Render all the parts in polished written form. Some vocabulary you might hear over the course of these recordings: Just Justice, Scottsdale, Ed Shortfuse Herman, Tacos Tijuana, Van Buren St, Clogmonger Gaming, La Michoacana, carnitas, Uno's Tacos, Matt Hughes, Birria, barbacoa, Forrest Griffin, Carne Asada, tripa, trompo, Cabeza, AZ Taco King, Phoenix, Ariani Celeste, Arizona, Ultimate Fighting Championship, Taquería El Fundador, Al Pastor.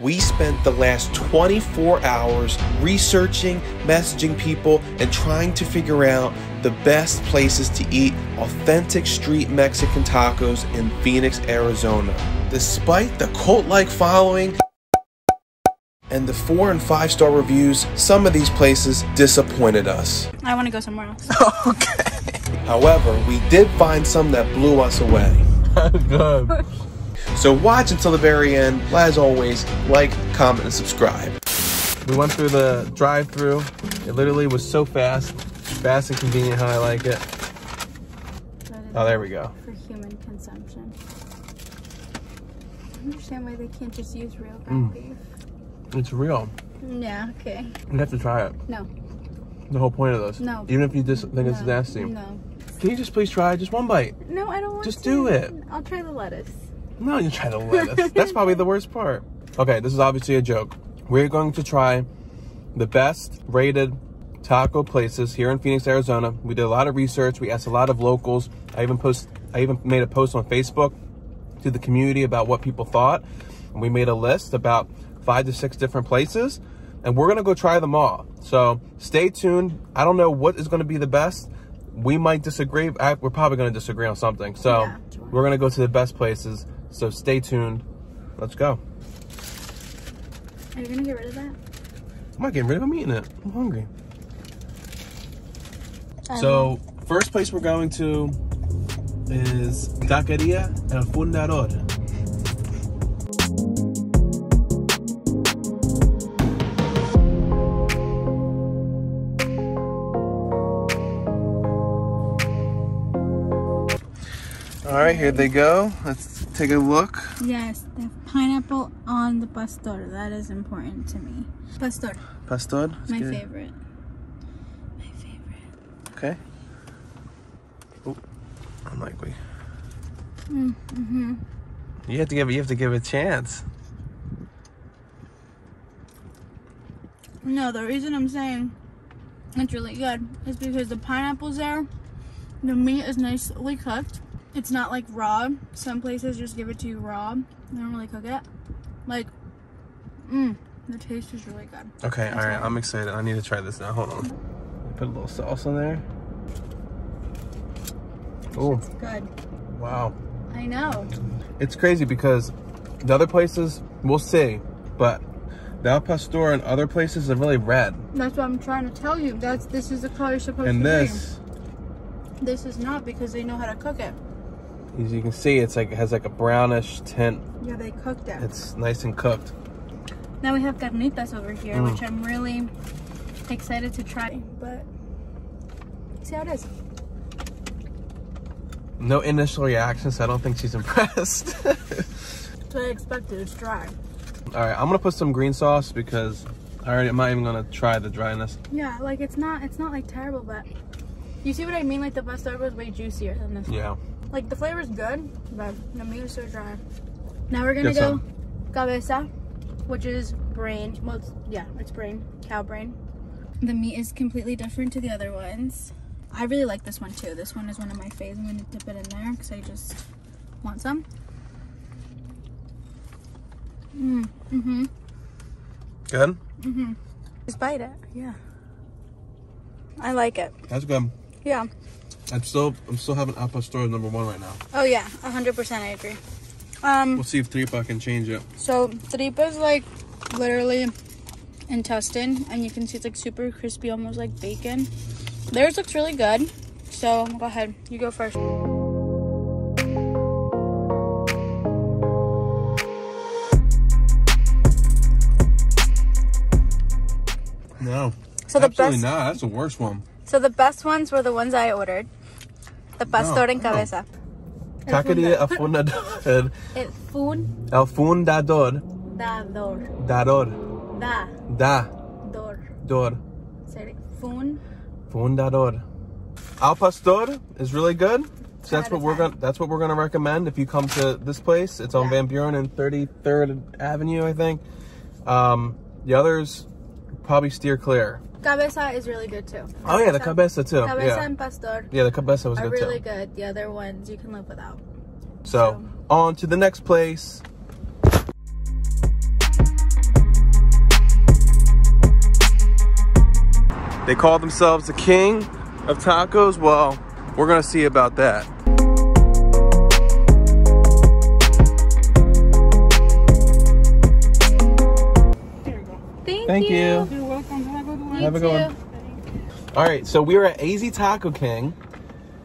We spent the last 24 hours researching, messaging people, and trying to figure out the best places to eat authentic street Mexican tacos in Phoenix, Arizona. Despite the cult-like following and the 4- and 5-star reviews, some of these places disappointed us. I want to go somewhere else. Okay. However, we did find some that blew us away. Good. So watch until the very end. As always, like, comment, and subscribe. We went through the drive-thru. It literally was so fast. Fast and convenient, how I like it. Oh, there we go. For human consumption. I don't understand why they can't just use real ground beef. It's real. Yeah, okay. You have to try it. No. The whole point of this. No. Even if you just think it's nasty. No. Can you just please try just one bite? No, I don't want to. Just do it. I'll try the lettuce. No, you try the lettuce. That's probably the worst part. Okay, this is obviously a joke. We're going to try the best rated taco places here in Phoenix, Arizona. We did a lot of research. We asked a lot of locals. I even made a post on Facebook to the community about what people thought. And we made a list about 5 to 6 different places. And we're going to go try them all. So stay tuned. I don't know what is going to be the best. We might disagree. We're probably going to disagree on something. So yeah, we're going to go to the best places. So stay tuned. Let's go. Are you gonna get rid of that? I'm not getting rid of it. I'm eating it. I'm hungry. So first place we're going to is Taquería El Fundador. All right, here they go. Let's take a look. Yes, the pineapple on the pastor. That is important to me. Pastor. Pastor? My favorite. My favorite. Okay. Oh, unlikely. Mm-hmm. You have to give it a chance. No, the reason I'm saying it's really good is because the pineapple's there. The meat is nicely cooked. It's not like raw. Some places just give it to you raw. They don't really cook it. Like, the taste is really good. Okay, all right, I'm excited. I need to try this now. Hold on. Put a little sauce in there. Oh, it's good. Wow. I know. It's crazy because the other places, we'll see, but the Al Pastor and other places are really red. That's what I'm trying to tell you. This is the color you're supposed to be. And this. This is not because they know how to cook it. As you can see, it's like, it has like a brownish tint. Yeah, they cooked it. It's nice and cooked. Now we have carnitas over here, which I'm really excited to try. But see how it is. No initial reaction, so I don't think she's impressed. That's what I expected. It's dry. All right, I'm gonna put some green sauce because I'm not even gonna try the dryness. Yeah, like it's not like terrible, but you see what I mean? Like the pastor was way juicier than this. Yeah. Like the flavor is good, but the meat is so dry. Now we're gonna go Cabeza, which is brain. Well, it's brain, cow brain. The meat is completely different to the other ones. I really like this one too. This one is one of my faves. I'm gonna dip it in there because I just want some. Good? Just bite it, yeah. I like it. That's good. Yeah. I'm still having Al Pastor number one right now. Oh yeah, 100% I agree. We'll see if tripa can change it. So tripa is like literally intestine, and you can see it's like super crispy, almost like bacon. Theirs looks really good. So go ahead, you go first. No. So absolutely not. That's the worst one. So the best ones were the ones I ordered. The pastor and cabeza. Taquería El Fundador. El Fundador. Dador. Dador. Da. Da. Dor. Dor. Say it. Fun. Fundador. Al Pastor is really good. So that's what we're gonna recommend if you come to this place. It's on Van Buren and 33rd Avenue, I think. The others probably steer clear. Cabeza is really good too. Oh yeah, the cabeza too. Cabeza and pastor. Yeah, the cabeza was good too. Really good. The other ones you can live without. So on to the next place. They call themselves the king of tacos. Well, we're gonna see about that. Thank you. You're welcome. Have a good one. Have a good one. All right, so we are at AZ Taco King,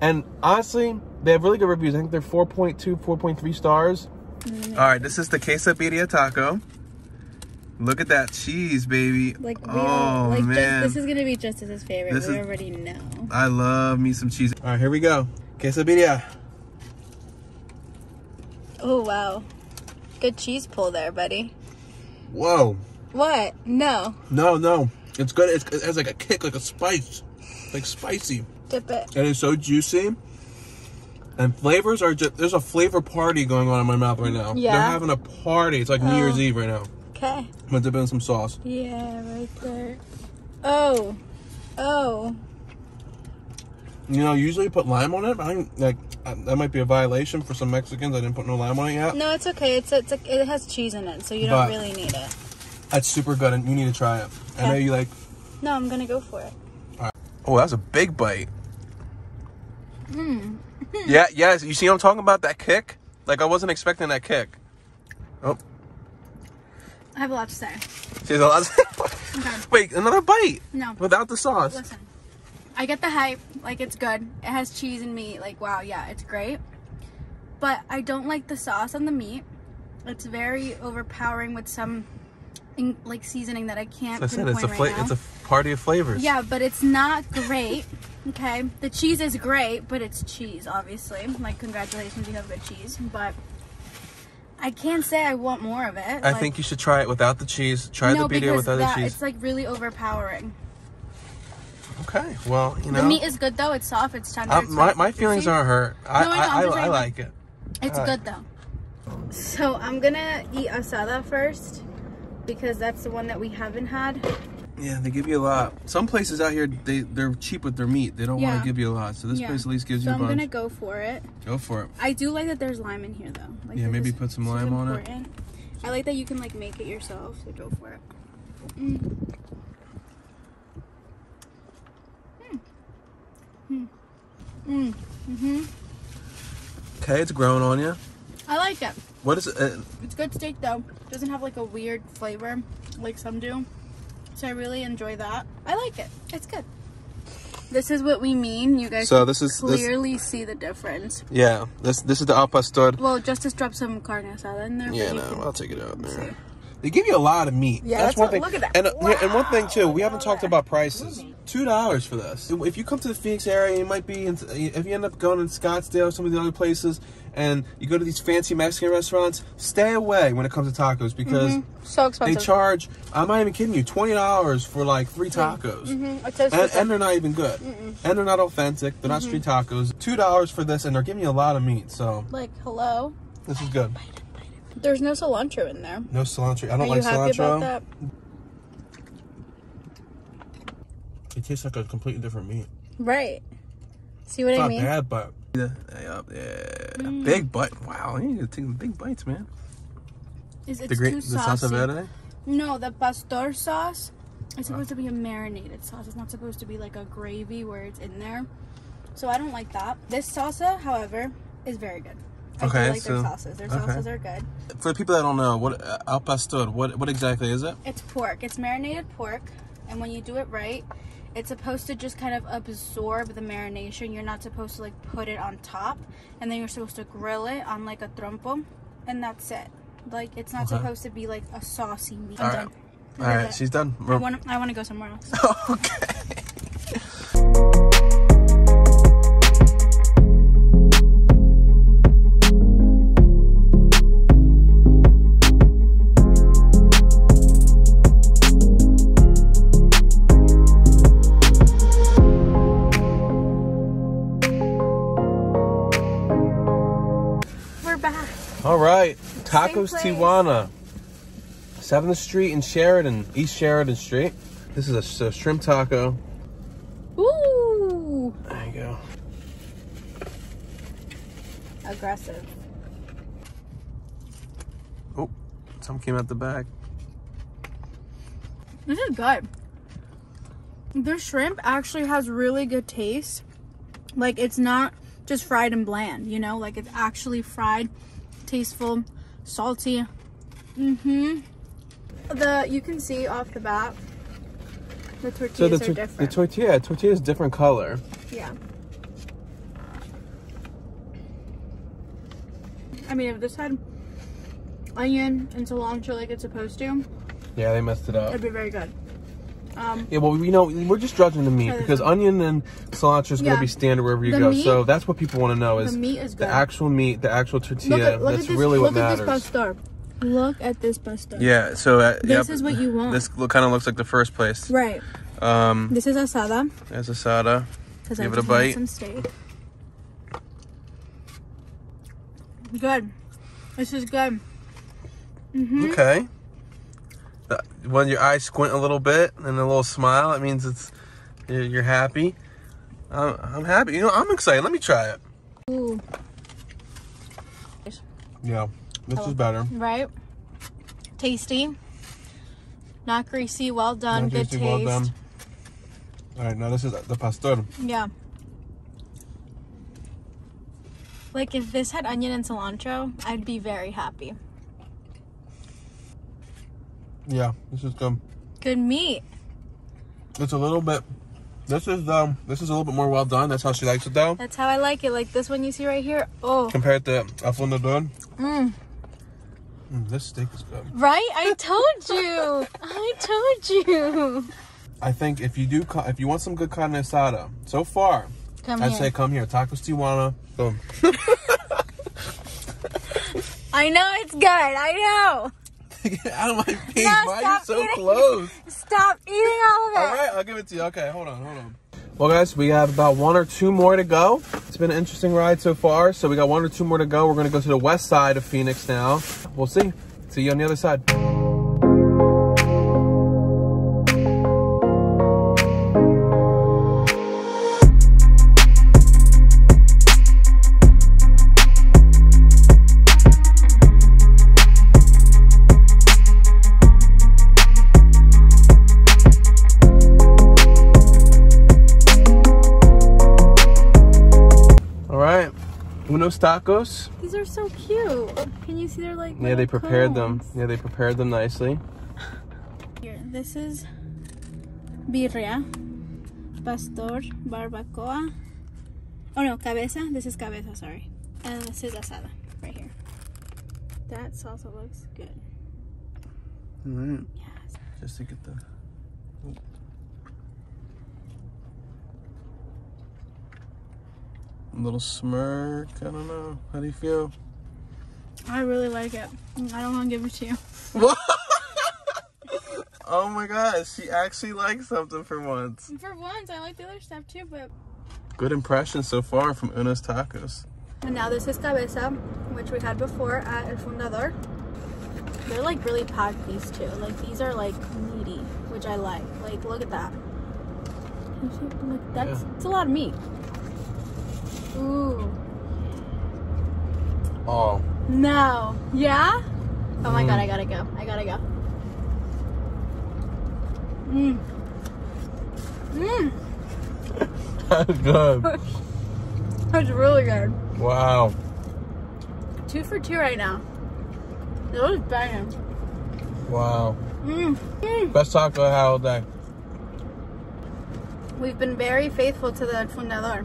and honestly, they have really good reviews. I think they're 4.2, 4.3 stars. All right, this is the quesadilla taco. Look at that cheese, baby. Like, man. This is going to be Justice's favorite. We already know. I love me some cheese. All right, here we go. Quesadilla. Oh, wow. Good cheese pull there, buddy. Whoa. What? No. No, no. It's good. It has like a kick, like a spice. Like spicy. Dip it. It is so juicy. And flavors are just, there's a flavor party going on in my mouth right now. Yeah. They're having a party. It's like New Year's Eve right now. Okay. I'm gonna dip in some sauce. Yeah, right there. Oh. Oh. You know, usually you put lime on it, but I like that might be a violation for some Mexicans. I didn't put no lime on it yet. No, it's okay. It's like, it has cheese in it, so you don't really need it. That's super good, and you need to try it. Okay. I know you like... No, I'm gonna go for it. All right. Oh, that was a big bite. Hmm. Yeah, yes. You see what I'm talking about? That kick? Like, I wasn't expecting that kick. Oh. I have a lot to say. She has a lot to say? Okay. Wait, another bite? No. Without the sauce? Listen, I get the hype. Like, it's good. It has cheese and meat. Like, wow, yeah, it's great. But I don't like the sauce on the meat. It's very overpowering with some, like, seasoning that I can't pinpoint right now. It's a party of flavors. Yeah, but it's not great. Okay, the cheese is great, but it's cheese, obviously. Like, congratulations, you have good cheese, but I can't say I want more of it. I think you should try it without the cheese. Try the birria without the cheese. It's like really overpowering. Okay, well, you know. The meat is good though. It's soft. It's tender. My feelings aren't hurt. I like it. It's good though. So I'm gonna eat asada first because that's the one that we haven't had. Yeah, they give you a lot. Some places out here, they're cheap with their meat. They don't want to give you a lot. So this place at least gives you a bunch. So I'm going to go for it. Go for it. I do like that there's lime in here, though. Like, yeah, maybe put some lime on it. I like that you can, like, make it yourself. So go for it. Mm. Mm. Mm. Mm. Mm-hmm. Okay, it's growing on you. I like it. What is it? It's good steak, though. It doesn't have, like, a weird flavor like some do. So I really enjoy that. I like it. It's good. This is what we mean. You guys clearly see the difference. Yeah. This is the Al Pastor. Well, Justice dropped some carne asada in there. Yeah, no, I'll take it out there. See. They give you a lot of meat. Yeah, that's one thing. Look at that. And, and one thing, too, we haven't talked about prices. $2 for this. If you come to the Phoenix area, you might be, if you end up going in Scottsdale or some of the other places, and you go to these fancy Mexican restaurants, stay away when it comes to tacos because so expensive. They charge, I'm not even kidding you, $20 for like 3 tacos. And they're not even good. And they're not authentic. They're not street tacos. $2 for this, and they're giving you a lot of meat. So, like, hello? This is good. There's no cilantro in there. No cilantro. I don't like cilantro. Are you happy about that? It tastes like a completely different meat. Right. See what I mean? Not bad, but... Yeah. Big bite. Wow. You need to take some big bites, man. It's too saucy. The salsa verde? No, the pastor sauce. It's supposed to be a marinated sauce. It's not supposed to be like a gravy where it's in there. So I don't like that. This salsa, however, is very good. I like their sauces. Their sauces are good. For the people that don't know, what al pastor, what exactly is it? It's pork. It's marinated pork. And when you do it right, it's supposed to just kind of absorb the marination. You're not supposed to, like, put it on top. And then you're supposed to grill it on, like, a trompo. And that's it. Like, it's not supposed to be, like, a saucy meat. All right. All right. She's done. I want to go somewhere else. Okay. All right, Tacos Tijuana, 7th Street in Sheridan, East Sheridan Street. This is a shrimp taco. Ooh! There you go. Aggressive. Oh, something came out the back. This is good. The shrimp actually has really good taste. Like, it's not just fried and bland, you know? Like, it's actually fried, tasteful, salty. You can see off the bat, the tortillas are different. The tortilla is different color. Yeah. I mean, if this had onion and cilantro like it's supposed to. Yeah, they messed it up. It'd be very good. Yeah, well, you know, we're just judging the meat because onion and cilantro is going to be standard wherever you go. So that's what people want to know is the meat is good. The actual meat, the actual tortilla. That's really what matters. Look at this pastor. Look at this pastor. Yeah, so this is what you want. This kind of looks like the first place. Right. This is asada. That's asada. Give it a bite. Some steak. Good. This is good. Okay. When your eyes squint a little bit and a little smile, it means it's you're happy. I'm happy. You know, I'm excited. Let me try it. Ooh. Yeah, this is better. Right? Tasty. Not greasy. Well done. Good taste. Well done. All right, now this is the pastor. Yeah. Like, if this had onion and cilantro, I'd be very happy. Yeah, this is good. Good meat. It's a little bit. This is a little bit more well done. That's how she likes it, though. That's how I like it. Like this one you see right here. Oh. Compared to El Fundador. This steak is good. Right? I told you. I told you. I think if you want some good carne asada, so far, I'd say come here, Tacos Tijuana. Boom. I know it's good. I know. Get out of my face. No, why are you so close? Stop eating all of it. All right, I'll give it to you. Okay, hold on. Well, guys, we have about one or two more to go. It's been an interesting ride so far, so we got one or two more to go. We're going to go to the west side of Phoenix now. We'll see. See you on the other side. Uno's Tacos. These are so cute. Can you see they're like Yeah, they prepared them nicely. Here, this is birria, pastor, barbacoa. Oh no, cabeza. This is cabeza, sorry. And this is asada right here. That salsa looks good. Alright. Yes. Just to get the little smirk. I don't know. How do you feel? I really like it. I don't want to give it to you. What? Oh my God, she actually likes something for once. For once, I like the other stuff too, but... Good impression so far from Uno's Tacos. And now this is Cabeza, which we had before at El Fundador. They're like really packed, these two. Like these are like meaty, which I like. Like look at that. Like, that's a lot of meat. Ooh. Oh. No. Yeah? Oh my God, I gotta go. Mmm. Mmm. That's good. That's really good. Wow. 2 for 2 right now. It was banging. Wow. Mmm. Mm. Best taco I had all day. We've been very faithful to the El Fundador.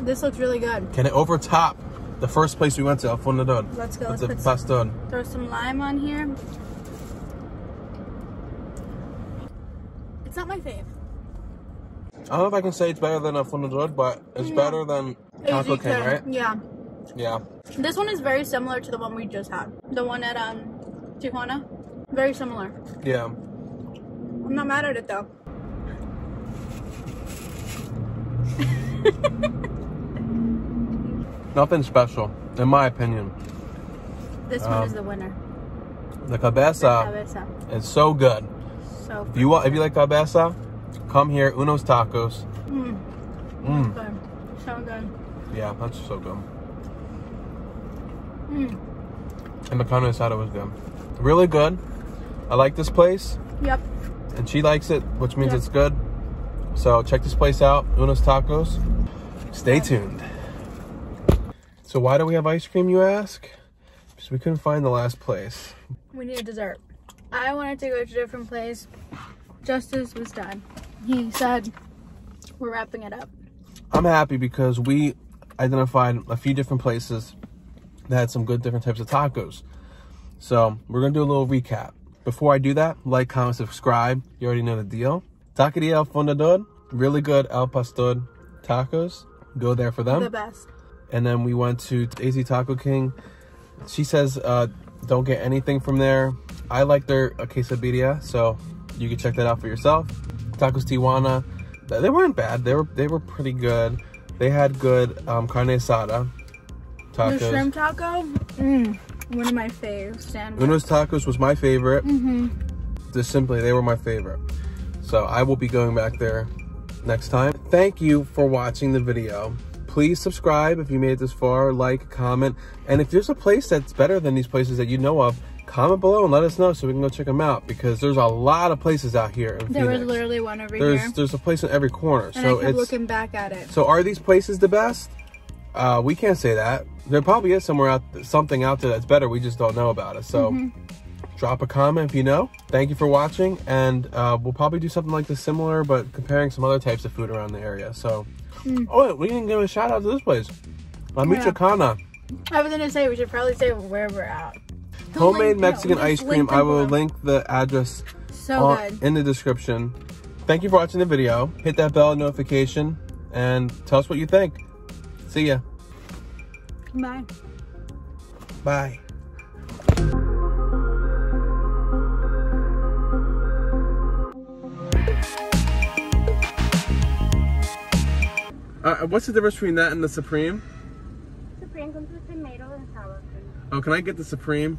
This looks really good. Can it overtop the first place we went to, El Fundador? Let's go. Throw some lime on here. It's not my fave. I don't know if I can say it's better than El Fundador, but it's better than Taco King, right? Yeah. Yeah. This one is very similar to the one we just had. The one at Tijuana. Very similar. Yeah. I'm not mad at it though. Nothing special, in my opinion. This one is the winner. The cabeza is so good. So if you want, if you like cabeza, come here. Uno's Tacos. Good. So good. Yeah, that's so good. And the carne asada was good. Really good. I like this place. Yep. And she likes it, which means it's good. So check this place out, Uno's Tacos. Stay tuned. So why do we have ice cream, you ask? Because we couldn't find the last place. We need a dessert. I wanted to go to a different place. Justice was done. He said, we're wrapping it up. I'm happy because we identified a few different places that had some good different types of tacos. So we're gonna do a little recap. Before I do that, like, comment, subscribe. You already know the deal. Taquería El Fundador, really good Al Pastor tacos. Go there for them. The best. And then we went to AZ Taco King. She says don't get anything from there. I like their quesadilla, so you can check that out for yourself. Tacos Tijuana, they weren't bad. They were pretty good. They had good carne asada tacos. The shrimp taco, one of my faves. Uno's Tacos was my favorite. Just simply, they were my favorite. So I will be going back there next time. Thank you for watching the video. Please subscribe if you made it this far, like, comment. And if there's a place that's better than these places that you know of, comment below and let us know so we can go check them out, because there's a lot of places out here in Phoenix. There was literally one over here. There's a place in every corner. And so I kept looking back at it. So are these places the best? We can't say that. There probably is something out there that's better. We just don't know about it. So drop a comment if you know. Thank you for watching, and we'll probably do something like this similar, but comparing some other types of food around the area. So, oh wait, we didn't give a shout out to this place, La Michoacana. I was gonna say we should probably say where we're at. Homemade Mexican ice cream. I will link the address in the description. Thank you for watching the video. Hit that bell notification and tell us what you think. See ya. Bye. Bye. What's the difference between that and the Supreme? Supreme comes with tomato and sour cream. Oh, can I get the Supreme?